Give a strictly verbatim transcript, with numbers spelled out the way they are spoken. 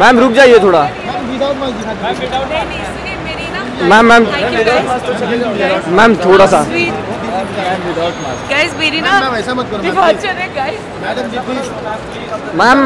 Ma'am रुक जाइए थोड़ा। मैम मैम मैम थोड़ा सा गाइस मेरी ना ऐसा मत करो मैम।